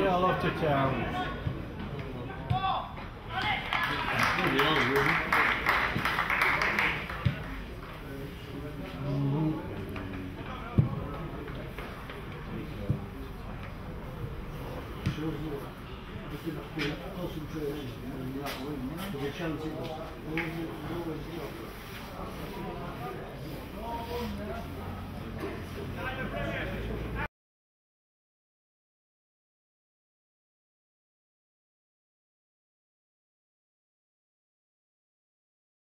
Yeah, I love to challenge.